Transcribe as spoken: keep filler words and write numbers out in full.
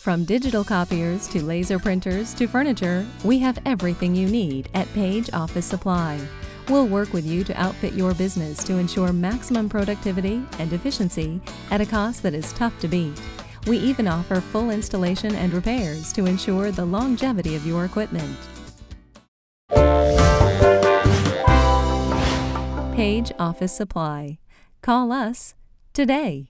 From digital copiers to laser printers to furniture, we have everything you need at Page Office Supply. We'll work with you to outfit your business to ensure maximum productivity and efficiency at a cost that is tough to beat. We even offer full installation and repairs to ensure the longevity of your equipment. Page Office Supply. Call us today.